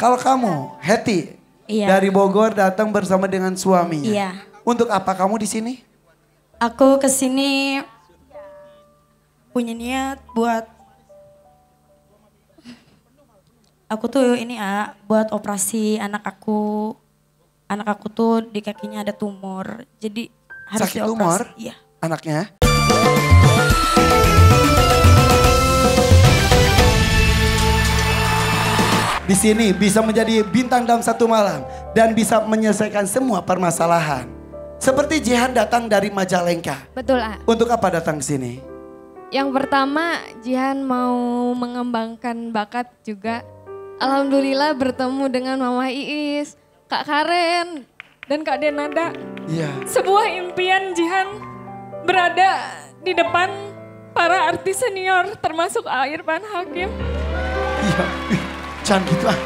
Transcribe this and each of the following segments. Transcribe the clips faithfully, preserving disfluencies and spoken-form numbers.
Kalau kamu, Heti, iya, dari Bogor datang bersama dengan suaminya. Iya. Untuk apa kamu di sini? Aku ke sini punya niat buat aku tuh ini A, buat operasi anak aku. Anak aku tuh di kakinya ada tumor. Jadi harus sakit dioperasi. Tumor? Iya. Anaknya? Di sini bisa menjadi bintang dalam satu malam dan bisa menyelesaikan semua permasalahan. Seperti Jihan datang dari Majalengka. Betul, A. Untuk apa datang ke sini? Yang pertama, Jihan mau mengembangkan bakat juga. Alhamdulillah bertemu dengan Mama Iis, Kak Karen, dan Kak Denada. Iya. Sebuah impian Jihan berada di depan para artis senior termasuk Irfan Hakim. Iya. Jangan gitu ah,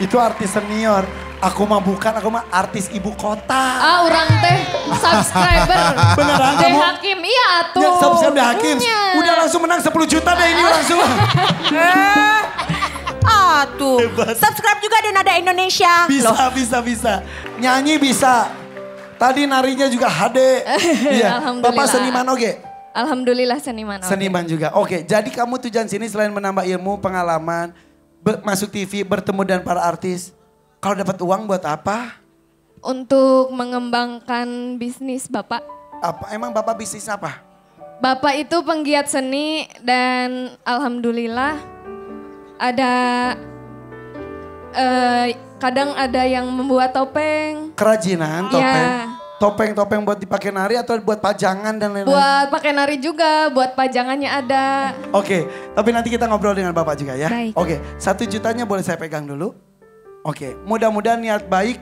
itu artis senior. Aku mah bukan, aku mah artis ibu kota. Ah, orang teh subscriber. Beneran kamu? De Hakim, iya tuh. Ya, subscribe De Hakim, udah langsung menang sepuluh juta deh ini langsung. eh, ah tuh, hebat. Subscribe juga Denada Indonesia. Bisa, loh, bisa, bisa. Nyanyi bisa. Tadi narinya juga H D. Iya. Bapak seniman oge? Alhamdulillah seniman oge. Seniman juga, oke. Jadi kamu tujuan sini selain menambah ilmu, pengalaman, masuk T V, bertemu dengan para artis. Kalau dapat uang buat apa? Untuk mengembangkan bisnis Bapak. Apa? Emang Bapak bisnis apa? Bapak itu penggiat seni dan alhamdulillah ada eh, kadang ada yang membuat topeng. Kerajinan topeng. Ya. Topeng-topeng buat dipakai nari atau buat pajangan dan lain-lain? Buat pakai nari juga, buat pajangannya ada. Oke, tapi nanti kita ngobrol dengan Bapak juga ya. Baik. Oke, satu jutanya boleh saya pegang dulu? Oke, mudah-mudahan niat baik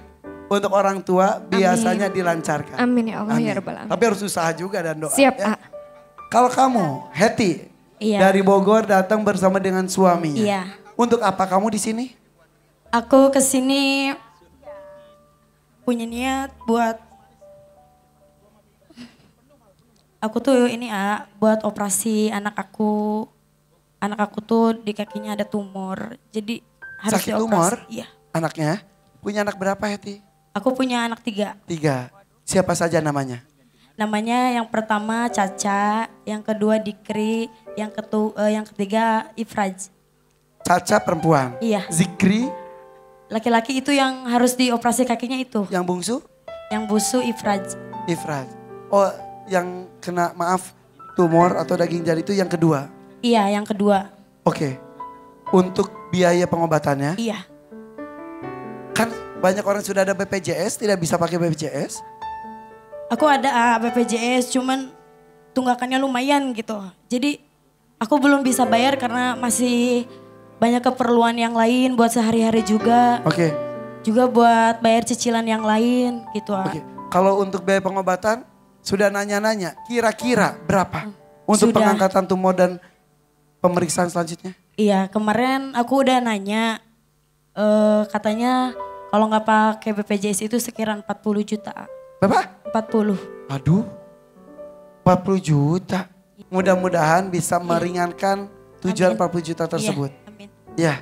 untuk orang tua biasanya Amin. Dilancarkan. Amin ya Allah, Amin. Ya Rabbal Alamin. Tapi harus usaha juga dan doa. Siap, ya. Kalau kamu, Heti, iya, dari Bogor datang bersama dengan suaminya. Iya. Untuk apa kamu di sini? Aku ke sini punya niat buat aku tuh ini A, buat operasi anak aku. Anak aku tuh di kakinya ada tumor. Jadi harus sakit dioperasi. Tumor? Iya. Anaknya? Punya anak berapa, Heti? Aku punya anak tiga. Tiga. Siapa saja namanya? Namanya yang pertama Caca, yang kedua Zikri, yang, ketu, eh, yang ketiga Ifraj. Caca perempuan? Iya. Zikri? Laki-laki itu yang harus dioperasi kakinya itu. Yang bungsu? Yang bungsu Ifraj. Ifraj. Oh, yang kena maaf tumor atau daging jari itu yang kedua? Iya, yang kedua. Oke, untuk biaya pengobatannya? Iya. Kan banyak orang sudah ada B P J S, tidak bisa pakai B P J S? Aku ada B P J S, cuman tunggakannya lumayan gitu. Jadi aku belum bisa bayar karena masih banyak keperluan yang lain buat sehari-hari juga. Oke. Juga buat bayar cicilan yang lain gitu. Oke, kalau untuk biaya pengobatan? Sudah nanya-nanya, kira-kira berapa untuk sudah. Pengangkatan tumor dan pemeriksaan selanjutnya? Iya, kemarin aku udah nanya, uh, katanya kalau nggak pakai B P J S itu sekira empat puluh juta. Berapa? empat puluh. Aduh, empat puluh juta. Mudah-mudahan bisa iya. meringankan tujuan Amin. empat puluh juta tersebut. Iya, Amin. Ya.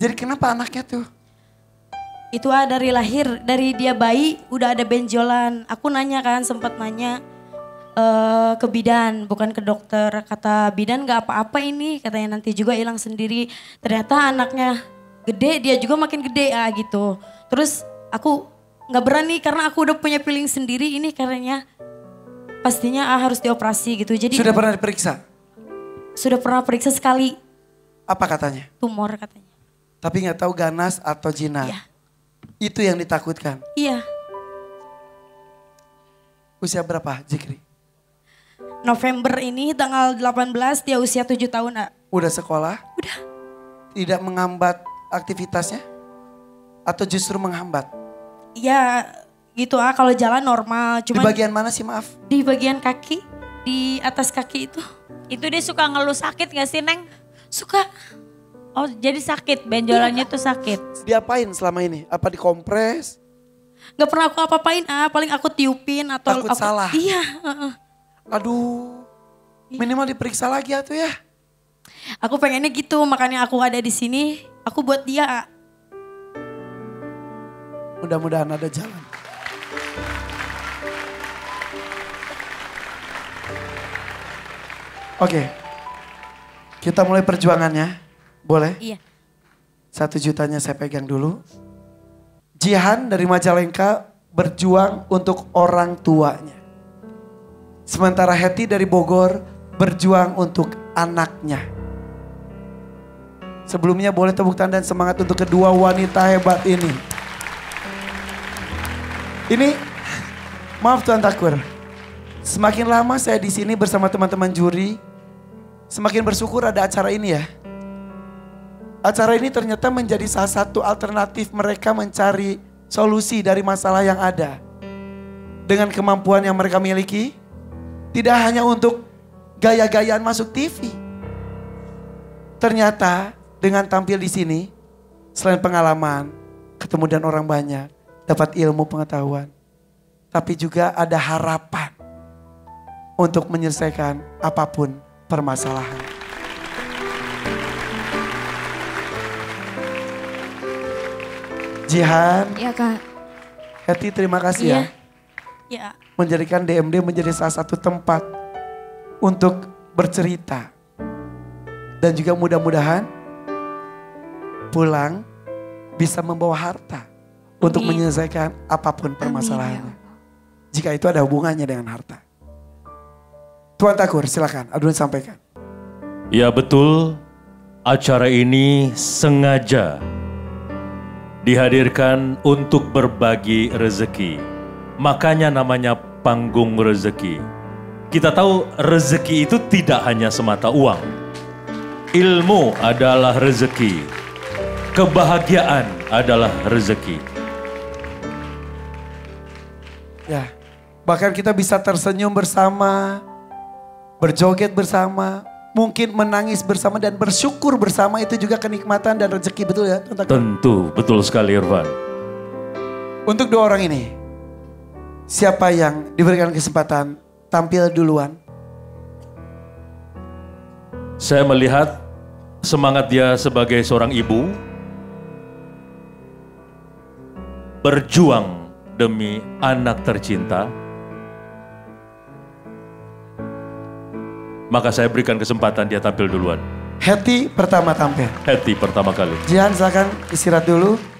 Jadi kenapa anaknya tuh? Itu ah, dari lahir, dari dia bayi udah ada benjolan. Aku nanya kan, sempat nanya uh, ke bidan, bukan ke dokter. Kata bidan gak apa-apa ini, katanya nanti juga hilang sendiri. Ternyata anaknya gede, dia juga makin gede ah, gitu. Terus aku gak berani karena aku udah punya feeling sendiri ini karena pastinya ah, harus dioperasi gitu. Jadi sudah pernah diperiksa? Sudah pernah periksa sekali. Apa katanya? Tumor katanya. Tapi gak tahu ganas atau jinak? Iya. Itu yang ditakutkan? Iya. Usia berapa Zikri? November ini tanggal delapan belas dia usia tujuh tahun. A. Udah sekolah? Udah. Tidak menghambat aktivitasnya? Atau justru menghambat? Iya gitu ah, kalau jalan normal. Cuman di bagian mana sih maaf? Di bagian kaki, di atas kaki itu. Itu dia suka ngeluh sakit gak sih Neng? Suka. Oh jadi sakit, benjolannya ya. Tuh sakit. Diapain selama ini? Apa dikompres? Gak pernah aku apa-apain, ah. Paling aku tiupin atau... Takut aku... salah? Iya. Aduh, minimal diperiksa lagi atuh ya. Aku pengennya gitu, makanya aku ada di sini. Aku buat dia, ah. Mudah-mudahan ada jalan. Oke, okay. Kita mulai perjuangannya, boleh? Iya. Satu jutanya saya pegang dulu. Jihan dari Majalengka berjuang untuk orang tuanya. Sementara Heti dari Bogor berjuang untuk anaknya. Sebelumnya boleh tepuk tangan dan semangat untuk kedua wanita hebat ini. Ini, maaf Tuan Takur, semakin lama saya di sini bersama teman-teman juri, semakin bersyukur ada acara ini ya. Acara ini ternyata menjadi salah satu alternatif mereka mencari solusi dari masalah yang ada. Dengan kemampuan yang mereka miliki, tidak hanya untuk gaya-gayaan masuk T V. Ternyata dengan tampil di sini, selain pengalaman, ketemu dengan orang banyak, dapat ilmu pengetahuan, tapi juga ada harapan untuk menyelesaikan apapun permasalahan. Jihan, ya Kak. Heti terima kasih ya. Ya. Menjadikan D M D menjadi salah satu tempat untuk bercerita. Dan juga mudah-mudahan pulang bisa membawa harta. Amin. Untuk menyelesaikan apapun permasalahannya. Amin. Jika itu ada hubungannya dengan harta. Tuan Takur, silakan aduan sampaikan. Ya betul, acara ini sengaja dihadirkan untuk berbagi rezeki. Makanya namanya panggung rezeki. Kita tahu rezeki itu tidak hanya semata uang. Ilmu adalah rezeki. Kebahagiaan adalah rezeki. Ya, bahkan kita bisa tersenyum bersama. Berjoget bersama, mungkin menangis bersama dan bersyukur bersama itu juga kenikmatan dan rezeki, betul ya? Tuan Takur? Tentu, betul sekali Irfan. Untuk dua orang ini, siapa yang diberikan kesempatan tampil duluan? Saya melihat semangat dia sebagai seorang ibu, berjuang demi anak tercinta. Maka saya berikan kesempatan dia tampil duluan. Heti pertama tampil. Heti pertama kali. Jihan silakan istirahat dulu.